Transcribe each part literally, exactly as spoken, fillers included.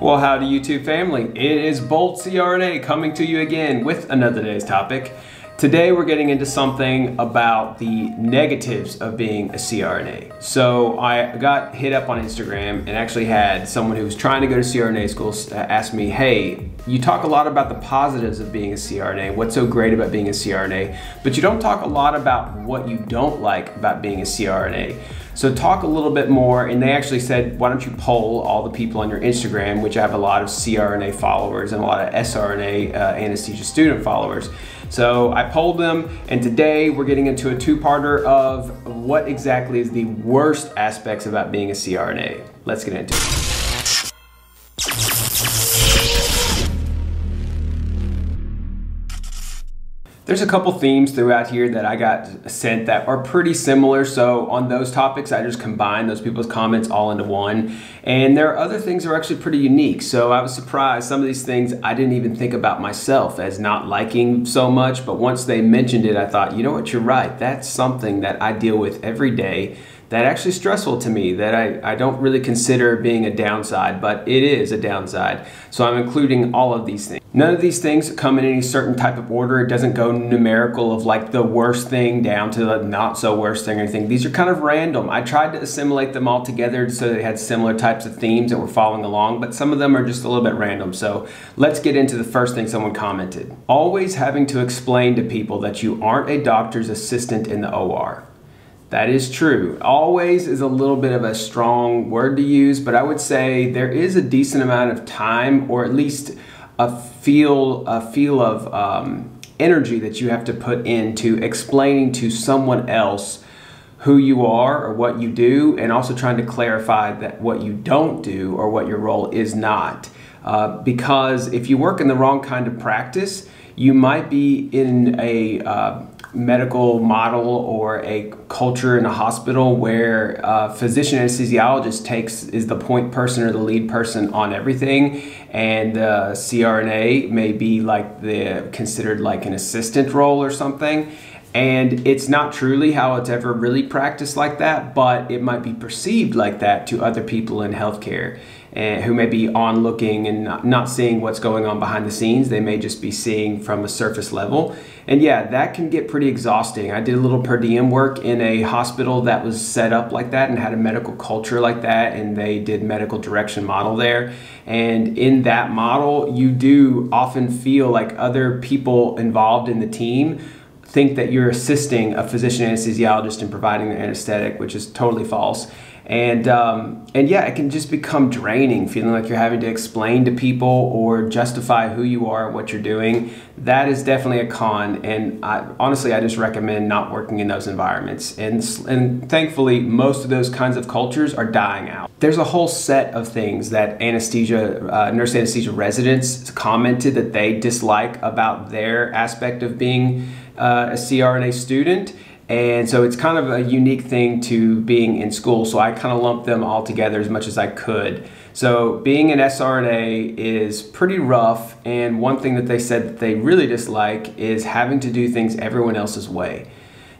Well, howdy YouTube family, it is Bolt C R N A coming to you again with another day's topic. Today we're getting into something about the negatives of being a C R N A. So I got hit up on Instagram and actually had someone who was trying to go to C R N A school ask me, hey, you talk a lot about the positives of being a C R N A, what's so great about being a C R N A, but you don't talk a lot about what you don't like about being a C R N A. So talk a little bit more, and they actually said, why don't you poll all the people on your Instagram, which I have a lot of C R N A followers and a lot of S R N A uh, anesthesia student followers. So I polled them, and today we're getting into a two-parter of what exactly is the worst aspects about being a C R N A. Let's get into it. There's a couple themes throughout here that I got sent that are pretty similar, so on those topics I just combined those people's comments all into one. And there are other things that are actually pretty unique, so I was surprised some of these things I didn't even think about myself as not liking so much, but once they mentioned it I thought, you know what, you're right, that's something that I deal with every day that actually is stressful to me, that I, I don't really consider being a downside, but it is a downside. So I'm including all of these things. None of these things come in any certain type of order. It doesn't go numerical of like the worst thing down to the not so worst thing or anything. These are kind of random. I tried to assimilate them all together so they had similar types of themes that were following along, but some of them are just a little bit random. So let's get into the first thing someone commented. Always having to explain to people that you aren't a doctor's assistant in the O R. That is true. Always is a little bit of a strong word to use, but I would say there is a decent amount of time, or at least a feel, a feel of um, energy that you have to put into explaining to someone else who you are or what you do, and also trying to clarify that what you don't do or what your role is not. Uh, because if you work in the wrong kind of practice, you might be in a uh, medical model or a culture in a hospital where a uh, physician anesthesiologist takes is the point person or the lead person on everything, and uh, C R N A may be like the considered like an assistant role or something. And it's not truly how it's ever really practiced like that, but it might be perceived like that to other people in healthcare, and who may be on looking and not, not seeing what's going on behind the scenes. They may just be seeing from a surface level. And yeah, that can get pretty exhausting. I did a little per diem work in a hospital that was set up like that and had a medical culture like that, and they did medical direction model there. And in that model, you do often feel like other people involved in the team think that you're assisting a physician anesthesiologist in providing the anesthetic, which is totally false. And um, and yeah, it can just become draining, feeling like you're having to explain to people or justify who you are and what you're doing. That is definitely a con, and I, honestly, I just recommend not working in those environments. And, and thankfully, most of those kinds of cultures are dying out. There's a whole set of things that anesthesia, uh, nurse anesthesia residents commented that they dislike about their aspect of being uh, a C R N A student. And so it's kind of a unique thing to being in school, so I kind of lumped them all together as much as I could. So being an S R N A is pretty rough, and one thing that they said that they really dislike is having to do things everyone else's way.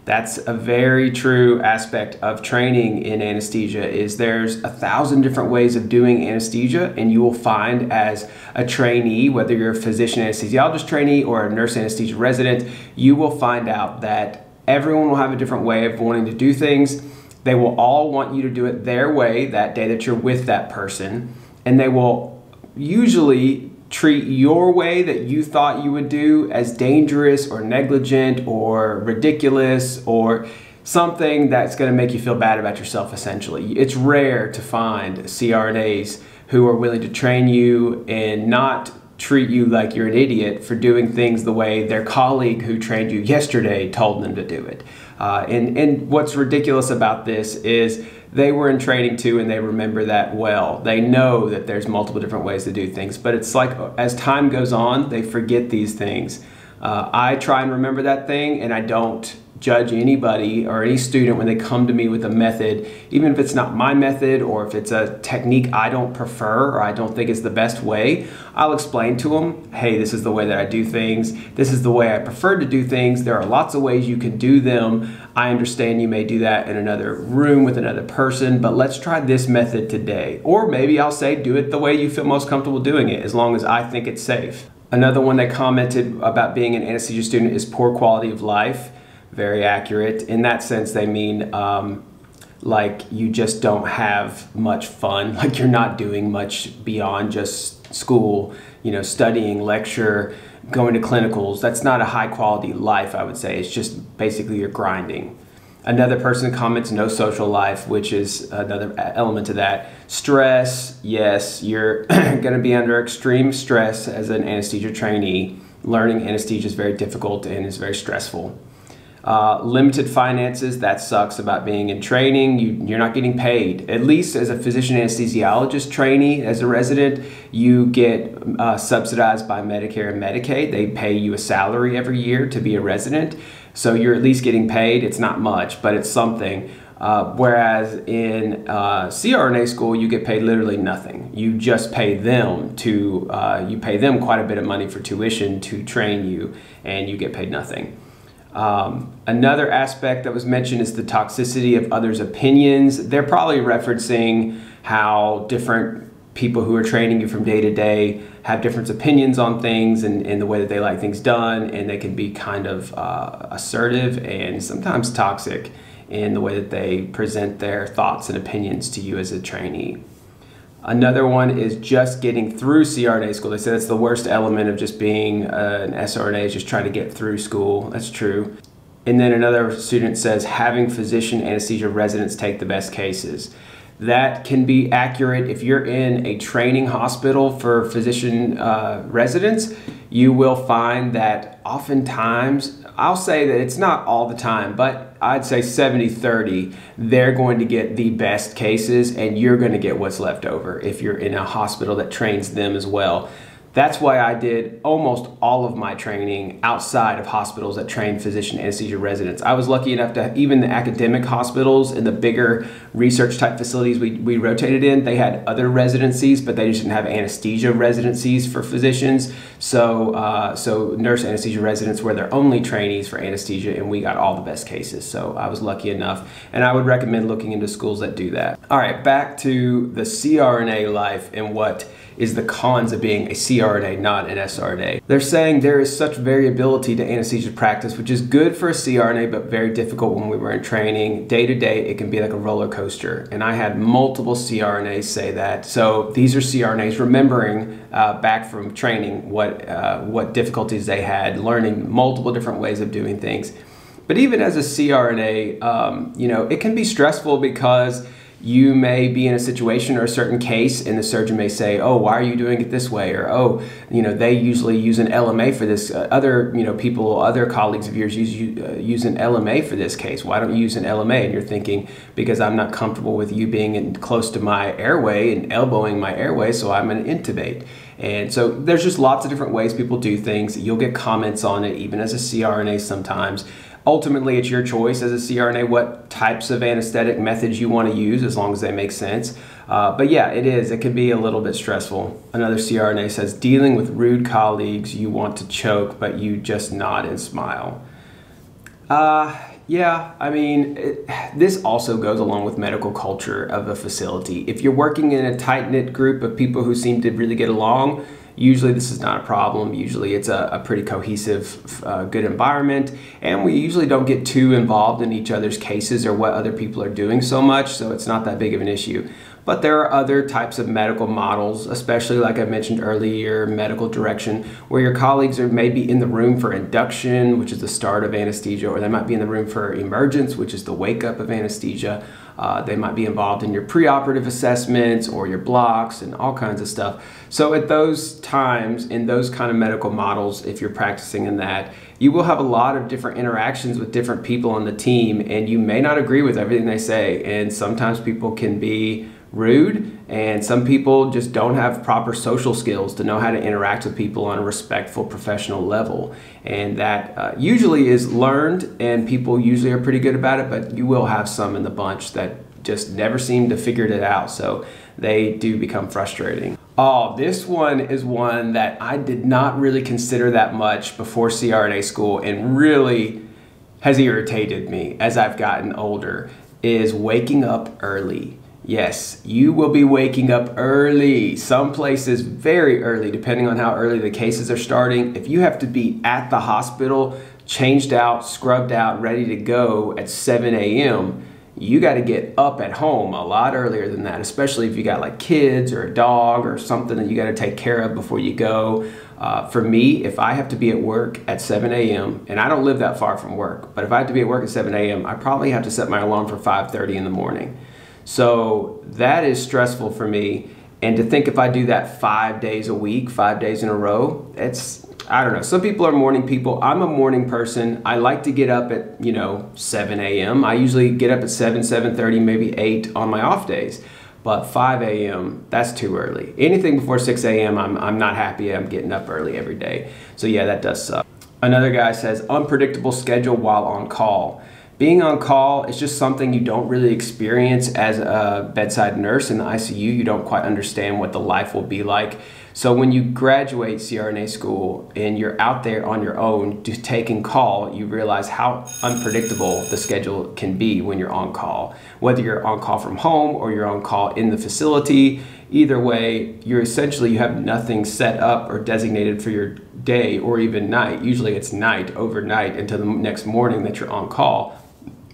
That's a very true aspect of training in anesthesia, is there's a thousand different ways of doing anesthesia, and you will find as a trainee, whether you're a physician anesthesiologist trainee or a nurse anesthesia resident, you will find out that everyone will have a different way of wanting to do things. They will all want you to do it their way that day that you're with that person. And they will usually treat your way that you thought you would do as dangerous or negligent or ridiculous or something that's going to make you feel bad about yourself, essentially. It's rare to find C R N As who are willing to train you and not treat you like you're an idiot for doing things the way their colleague who trained you yesterday told them to do it. Uh, and, and what's ridiculous about this is they were in training too, and they remember that well. They know that there's multiple different ways to do things, but it's like as time goes on, they forget these things. Uh, I try and remember that thing, and I don't judge anybody or any student when they come to me with a method, even if it's not my method or if it's a technique I don't prefer or I don't think is the best way. I'll explain to them, hey, this is the way that I do things. This is the way I prefer to do things. There are lots of ways you can do them. I understand you may do that in another room with another person, but let's try this method today. Or maybe I'll say do it the way you feel most comfortable doing it, as long as I think it's safe. Another one that commented about being an anesthesia student is poor quality of life. Very accurate. In that sense, they mean um, like you just don't have much fun, like you're not doing much beyond just school, you know, studying, lecture, going to clinicals. That's not a high quality life, I would say. It's just basically you're grinding. Another person comments no social life, which is another element to that. Stress, yes, you're going to be under extreme stress as an anesthesia trainee. Learning anesthesia is very difficult and is very stressful. Uh, limited finances, that sucks about being in training. You, you're not getting paid. At least as a physician anesthesiologist trainee, as a resident, you get uh, subsidized by Medicare and Medicaid. They pay you a salary every year to be a resident. So you're at least getting paid. It's not much, but it's something. Uh, whereas in uh, C R N A school, you get paid literally nothing. You just pay them to, uh, you pay them quite a bit of money for tuition to train you, and you get paid nothing. Um, another aspect that was mentioned is the toxicity of others' opinions. They're probably referencing how different people who are training you from day to day have different opinions on things and, and the way that they like things done, and they can be kind of uh, assertive and sometimes toxic in the way that they present their thoughts and opinions to you as a trainee. Another one is just getting through C R N A school. They say that's the worst element of just being an S R N A, is just trying to get through school. That's true. And then another student says having physician anesthesia residents take the best cases. That can be accurate. If you're in a training hospital for physician uh, residents, you will find that oftentimes, I'll say that it's not all the time, but I'd say seventy thirty, they're going to get the best cases and you're going to get what's left over if you're in a hospital that trains them as well. That's why I did almost all of my training outside of hospitals that train physician anesthesia residents. I was lucky enough to, even the academic hospitals and the bigger research type facilities we, we rotated in, they had other residencies, but they just didn't have anesthesia residencies for physicians. So, uh, so nurse anesthesia residents were their only trainees for anesthesia, and we got all the best cases. So I was lucky enough, and I would recommend looking into schools that do that. All right, back to the C R N A life and what is the cons of being a C R N A, not an S R N A. They're saying there is such variability to anesthesia practice, which is good for a C R N A, but very difficult when we were in training. Day to day, it can be like a roller coaster. And I had multiple C R N As say that. So these are C R N As remembering uh, back from training what, uh, what difficulties they had, learning multiple different ways of doing things. But even as a C R N A, um, you know, it can be stressful because you may be in a situation or a certain case and the surgeon may say, oh, why are you doing it this way? Or, oh, you know, they usually use an L M A for this. Uh, other, you know, people, other colleagues of yours use, uh, use an L M A for this case. Why don't you use an L M A? And you're thinking, because I'm not comfortable with you being in, close to my airway and elbowing my airway, so I'm going to intubate. And so there's just lots of different ways people do things. You'll get comments on it, even as a C R N A sometimes. Ultimately, it's your choice as a C R N A what types of anesthetic methods you want to use, as long as they make sense. Uh, but yeah, it is. It can be a little bit stressful. Another C R N A says, dealing with rude colleagues, you want to choke, but you just nod and smile. Uh, yeah, I mean, it, this also goes along with medical culture of a facility. If you're working in a tight-knit group of people who seem to really get along, usually this is not a problem. Usually it's a, a pretty cohesive, uh, good environment. And we usually don't get too involved in each other's cases or what other people are doing so much, so it's not that big of an issue. But there are other types of medical models, especially like I mentioned earlier, medical direction, where your colleagues are maybe in the room for induction, which is the start of anesthesia, or they might be in the room for emergence, which is the wake up of anesthesia. Uh, they might be involved in your preoperative assessments or your blocks and all kinds of stuff. So at those times, in those kind of medical models, if you're practicing in that, you will have a lot of different interactions with different people on the team, and you may not agree with everything they say. And sometimes people can be rude, and some people just don't have proper social skills to know how to interact with people on a respectful, professional level. And that uh, usually is learned, and people usually are pretty good about it, but you will have some in the bunch that just never seem to figure it out, so they do become frustrating. Oh, this one is one that I did not really consider that much before C R N A school, and really has irritated me as I've gotten older, is waking up early. Yes, you will be waking up early. Some places very early, depending on how early the cases are starting. If you have to be at the hospital, changed out, scrubbed out, ready to go at seven A M, you got to get up at home a lot earlier than that, especially if you got like kids or a dog or something that you got to take care of before you go. Uh, for me, if I have to be at work at seven A M, and I don't live that far from work, but if I have to be at work at seven A M, I probably have to set my alarm for five thirty in the morning. So that is stressful for me. And to think if I do that five days a week, five days in a row, it's, I don't know. Some people are morning people. I'm a morning person. I like to get up at, you know, seven A M I usually get up at seven, seven thirty, maybe eight on my off days. But five A M, that's too early. Anything before six A M, I'm, I'm not happy. I'm getting up early every day. So yeah, that does suck. Another guy says, unpredictable schedule while on call. Being on call is just something you don't really experience as a bedside nurse in the I C U. You don't quite understand what the life will be like. So when you graduate C R N A school and you're out there on your own to taking call, you realize how unpredictable the schedule can be when you're on call. Whether you're on call from home or you're on call in the facility, either way, you're essentially, you have nothing set up or designated for your day or even night. Usually it's night, overnight, until the next morning that you're on call.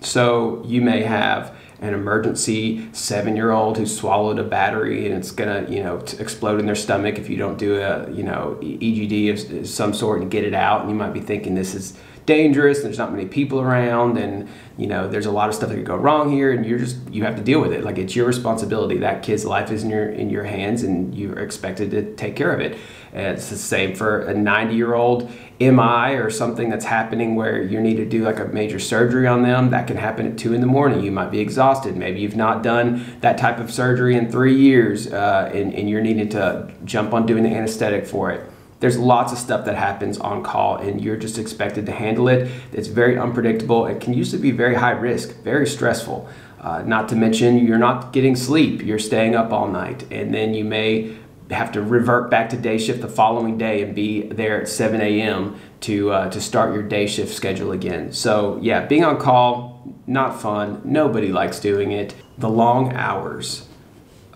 So you may have an emergency seven-year-old who swallowed a battery and it's gonna, you know, explode in their stomach if you don't do a, you know, E G D of, of some sort and get it out. And you might be thinking this is dangerous. And there's not many people around, and you know there's a lot of stuff that could go wrong here. And you're just you have to deal with it. Like it's your responsibility. That kid's life is in your in your hands, and you're expected to take care of it. And it's the same for a ninety-year-old M I or something that's happening where you need to do like a major surgery on them. That can happen at two in the morning. You might be exhausted. Maybe you've not done that type of surgery in three years, uh, and, and you're needing to jump on doing the anesthetic for it. There's lots of stuff that happens on call, and you're just expected to handle it. It's very unpredictable. It can usually be very high risk, very stressful. Uh, not to mention you're not getting sleep. You're staying up all night, and then you may have to revert back to day shift the following day and be there at seven A M to uh, to start your day shift schedule again. So yeah, being on call, not fun. Nobody likes doing it. The long hours.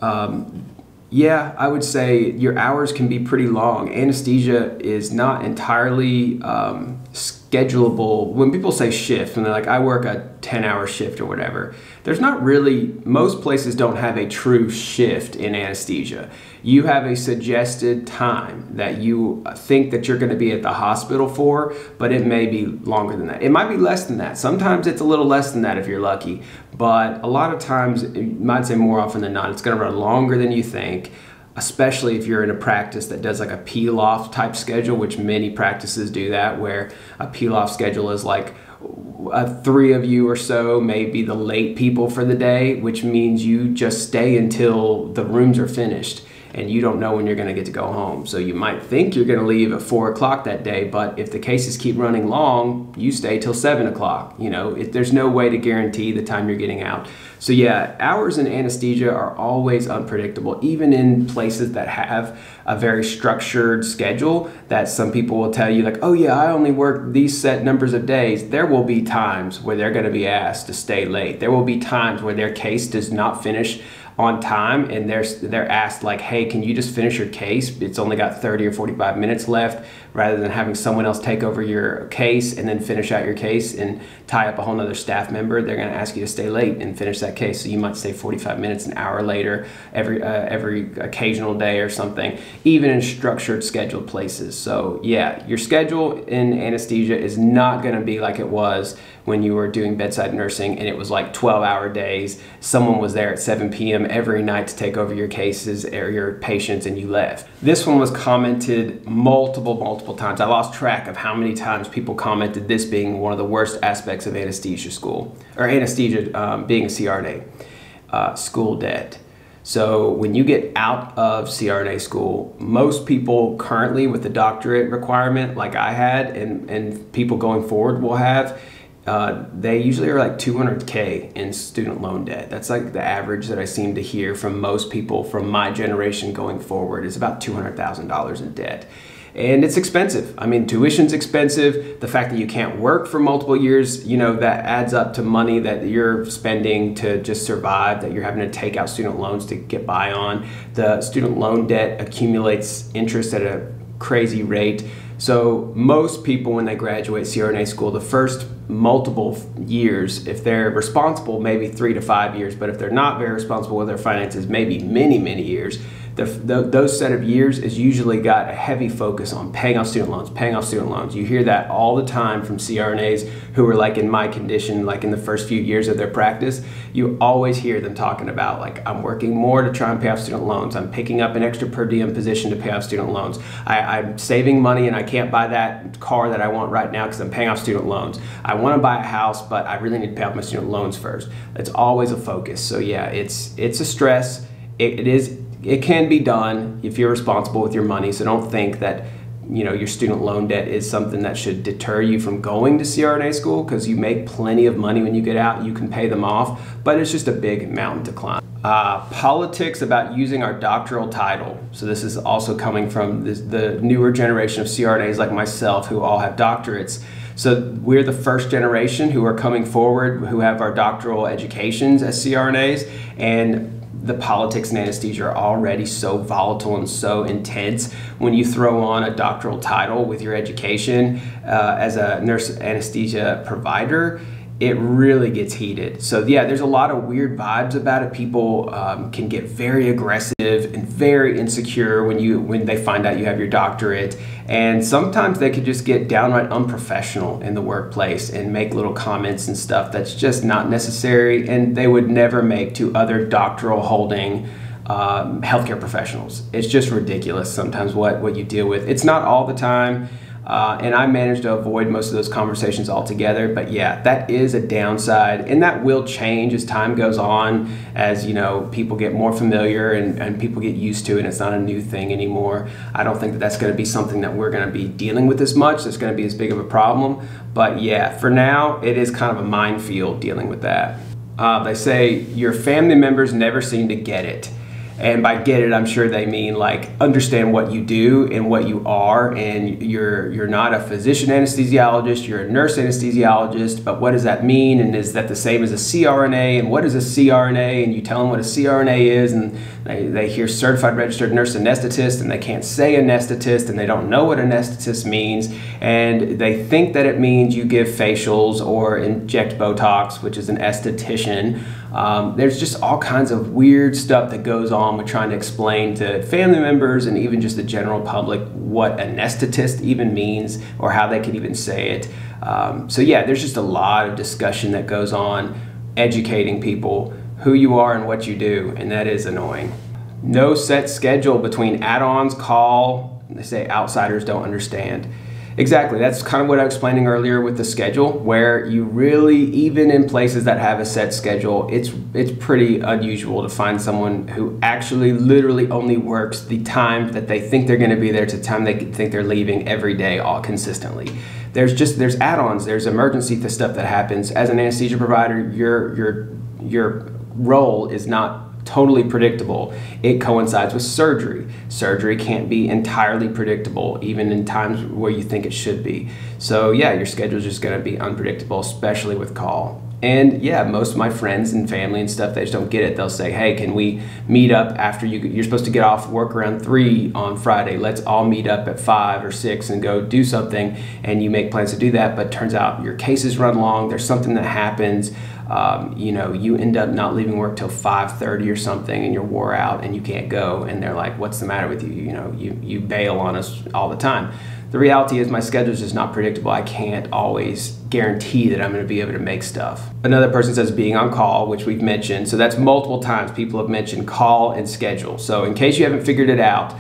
Um, Yeah, I would say your hours can be pretty long. Anesthesia is not entirely um, schedulable. When people say shift and they're like, I work a ten hour shift or whatever, there's not really, most places don't have a true shift in anesthesia. You have a suggested time that you think that you're going to be at the hospital for, but it may be longer than that. It might be less than that. Sometimes it's a little less than that if you're lucky. But a lot of times, you might say more often than not, it's going to run longer than you think, especially if you're in a practice that does like a peel-off type schedule, which many practices do that, where a peel-off schedule is like uh, three of you or so may be the late people for the day, which means you just stay until the rooms are finished. And you don't know when you're going to get to go home. So you might think you're going to leave at four o'clock that day, but if the cases keep running long, you stay till seven o'clock. You know, if there's no way to guarantee the time you're getting out. So yeah, hours in anesthesia are always unpredictable, even in places that have a very structured schedule that some people will tell you like, oh yeah, I only work these set numbers of days. There will be times where they're going to be asked to stay late. There will be times where their case does not finish on time, and they're, they're asked like, hey, can you just finish your case? It's only got thirty or forty-five minutes left, rather than having someone else take over your case and then finish out your case and tie up a whole nother staff member. They're gonna ask you to stay late and finish that case. So you might stay forty-five minutes, an hour later, every, uh, every occasional day or something, even in structured scheduled places. So yeah, your schedule in anesthesia is not gonna be like it was when you were doing bedside nursing and it was like twelve hour days. Someone was there at seven P M every night to take over your cases or your patients, and you left. This one was commented multiple, multiple times. I lost track of how many times people commented this being one of the worst aspects of anesthesia school, or anesthesia um, being a C R N A, uh, school debt. So when you get out of C R N A school, most people currently with the doctorate requirement like I had and, and people going forward will have, uh, they usually are like two hundred K in student loan debt. That's like the average that I seem to hear from most people from my generation going forward is about two hundred thousand dollars in debt. And it's expensive. I mean, tuition's expensive. The fact that you can't work for multiple years, you know, that adds up to money that you're spending to just survive, that you're having to take out student loans to get by on. The student loan debt accumulates interest at a crazy rate. So most people, when they graduate C R N A school, the first multiple years, if they're responsible, maybe three to five years, but if they're not very responsible with their finances, maybe many, many years. The, the, those set of years is usually got a heavy focus on paying off student loans, paying off student loans. You hear that all the time from C R N As who are like in my condition, like in the first few years of their practice. You always hear them talking about like, I'm working more to try and pay off student loans. I'm picking up an extra per diem position to pay off student loans. I, I'm saving money and I can't buy that car that I want right now because I'm paying off student loans. I want to buy a house, but I really need to pay off my student loans first. It's always a focus. So yeah, it's, it's a stress. It, it is. It can be done if you're responsible with your money, so don't think that you know your student loan debt is something that should deter you from going to C R N A school, because you make plenty of money when you get out. You can pay them off, but it's just a big mountain to climb. Uh, politics about using our doctoral title. So this is also coming from this, the newer generation of C R N As like myself who all have doctorates. So we're the first generation who are coming forward who have our doctoral educations as C R N As, and the politics and anesthesia are already so volatile and so intense. When you throw on a doctoral title with your education uh, as a nurse anesthesia provider, it really gets heated. So yeah, there's a lot of weird vibes about it. People um, can get very aggressive and very insecure when you when they find out you have your doctorate. And sometimes they could just get downright unprofessional in the workplace and make little comments and stuff that's just not necessary and they would never make to other doctoral holding um, healthcare professionals. It's just ridiculous sometimes what, what you deal with. It's not all the time. Uh, and I managed to avoid most of those conversations altogether. But yeah, that is a downside, and that will change as time goes on, as you know, people get more familiar and, and people get used to it. It's not a new thing anymore. I don't think that that's going to be something that we're going to be dealing with as much. That's going to be as big of a problem. But yeah, for now, it is kind of a minefield dealing with that. Uh, they say your family members never seem to get it. And by get it, I'm sure they mean like understand what you do and what you are, and you're you're not a physician anesthesiologist, you're a nurse anesthesiologist, but what does that mean? And is that the same as a C R N A? And what is a C R N A? And you tell them what a C R N A is, and they, they hear certified registered nurse anesthetist, and they can't say anesthetist, and they don't know what anesthetist means, and they think that it means you give facials or inject Botox, which is an esthetician. Um, there's just all kinds of weird stuff that goes on with trying to explain to family members and even just the general public what anesthetist even means or how they could even say it. Um, so yeah, there's just a lot of discussion that goes on educating people who you are and what you do, and that is annoying. No set schedule between add-ons, call, they say outsiders don't understand. Exactly, that's kind of what I was explaining earlier with the schedule, where you really, even in places that have a set schedule, it's it's pretty unusual to find someone who actually literally only works the time that they think they're gonna be there to the time they think they're leaving every day, all consistently. There's just, there's add-ons, there's emergency stuff that happens. As an anesthesia provider, your your your role is not totally predictable. It coincides with surgery. Surgery can't be entirely predictable, even in times where you think it should be. So yeah, your schedule is just going to be unpredictable, especially with call. And yeah, most of my friends and family and stuff, they just don't get it. They'll say, hey, can we meet up after you, you're supposed to get off work around three on Friday. Let's all meet up at five or six and go do something. And you make plans to do that, but turns out your cases run long. There's something that happens. Um, you know, you end up not leaving work till five thirty or something and you're wore out and you can't go. And they're like, what's the matter with you? You know, you, you bail on us all the time. The reality is my schedule is just not predictable. I can't always guarantee that I'm going to be able to make stuff. Another person says being on call, which we've mentioned. So that's multiple times people have mentioned call and schedule. So in case you haven't figured it out,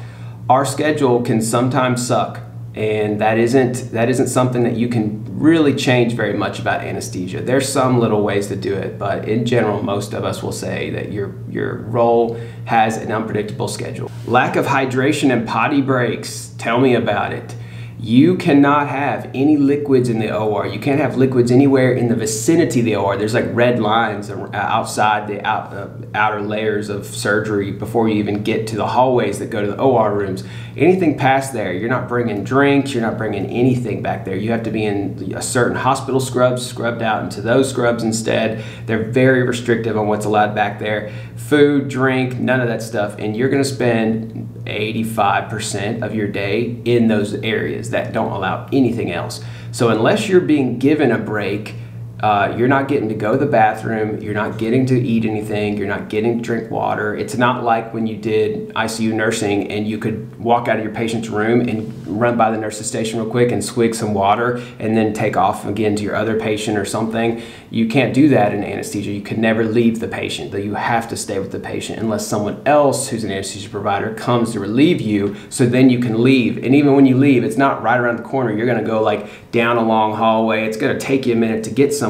our schedule can sometimes suck. And that isn't, that isn't something that you can really change very much about anesthesia. There's some little ways to do it, but in general, most of us will say that your, your role has an unpredictable schedule. Lack of hydration and potty breaks, tell me about it. You cannot have any liquids in the O R. You can't have liquids anywhere in the vicinity of the O R. There's like red lines outside the out, uh, outer layers of surgery before you even get to the hallways that go to the O R rooms. Anything past there, you're not bringing drinks, you're not bringing anything back there. You have to be in a certain hospital scrubs, scrubbed out into those scrubs instead. They're very restrictive on what's allowed back there. Food, drink, none of that stuff. And you're gonna spend eighty-five percent of your day in those areas that don't allow anything else. So unless you're being given a break, uh, you're not getting to go to the bathroom, you're not getting to eat anything, you're not getting to drink water. It's not like when you did I C U nursing and you could walk out of your patient's room and run by the nurse's station real quick and swig some water and then take off again to your other patient or something. You can't do that in anesthesia. You can never leave the patient, though you have to stay with the patient unless someone else who's an anesthesia provider comes to relieve you, so then you can leave. And even when you leave, it's not right around the corner. You're gonna go like down a long hallway. It's gonna take you a minute to get somewhere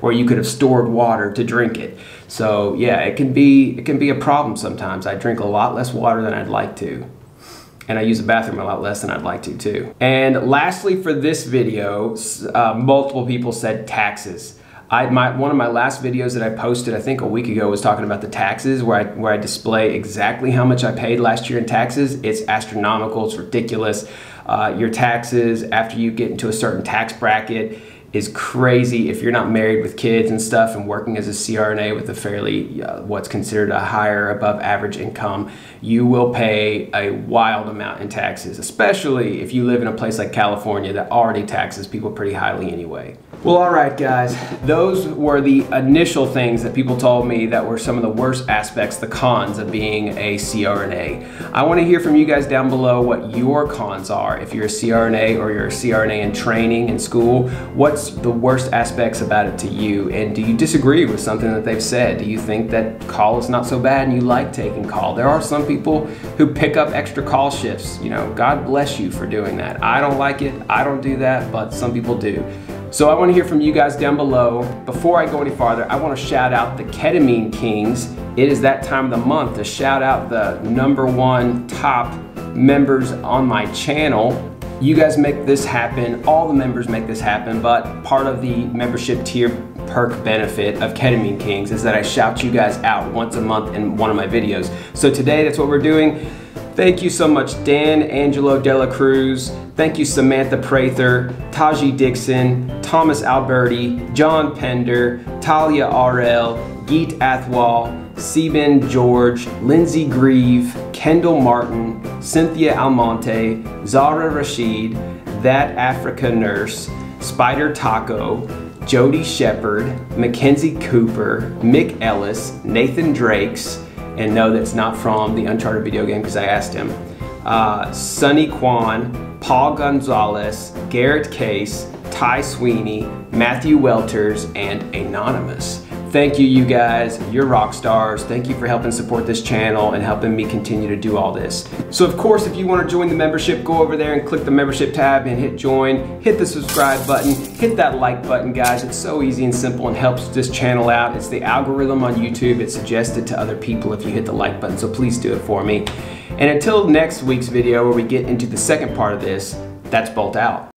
where you could have stored water to drink it. So yeah, it can be, it can be a problem sometimes. I drink a lot less water than I'd like to. And I use the bathroom a lot less than I'd like to too. And lastly for this video, uh, multiple people said taxes. I, my, one of my last videos that I posted, I think a week ago, was talking about the taxes where I, where I display exactly how much I paid last year in taxes. It's astronomical, it's ridiculous. Uh, your taxes after you get into a certain tax bracket is crazy if you're not married with kids and stuff and working as a C R N A with a fairly, uh, what's considered a higher above average income, you will pay a wild amount in taxes, especially if you live in a place like California that already taxes people pretty highly anyway. Well, all right guys, those were the initial things that people told me that were some of the worst aspects, the cons of being a C R N A. I wanna hear from you guys down below what your cons are. If you're a C R N A or you're a C R N A in training in school, what's the worst aspects about it to you, and do you disagree with something that they've said? Do you think that call is not so bad and you like taking call? There are some people who pick up extra call shifts. You know, God bless you for doing that. I don't like it, I don't do that, but some people do. So I want to hear from you guys down below. Before I go any farther, I want to shout out the Ketamine Kings. It is that time of the month to shout out the number one top members on my channel. You guys make this happen, all the members make this happen, but part of the membership tier perk benefit of Ketamine Kings is that I shout you guys out once a month in one of my videos. So today, that's what we're doing. Thank you so much, Dan Angelo de la Cruz. Thank you, Samantha Prather, Taji Dixon, Thomas Alberti, John Pender, Talia R L, Geet Athwal, Seben George, Lindsey Greve, Kendall Martin, Cynthia Almonte, Zara Rashid, That Africa Nurse, Spider Taco, Jody Shepherd, Mackenzie Cooper, Mick Ellis, Nathan Drakes, and no, that's not from the Uncharted video game because I asked him, uh, Sonny Kwan, Paul Gonzalez, Garrett Case, Ty Sweeney, Matthew Welters, and Anonymous. Thank you, you guys. You're rock stars. Thank you for helping support this channel and helping me continue to do all this. So of course, if you want to join the membership, go over there and click the membership tab and hit join, hit the subscribe button, hit that like button, guys. It's so easy and simple and helps this channel out. It's the algorithm on YouTube. It's suggested to other people if you hit the like button, so please do it for me. And until next week's video where we get into the second part of this, that's Bolt out.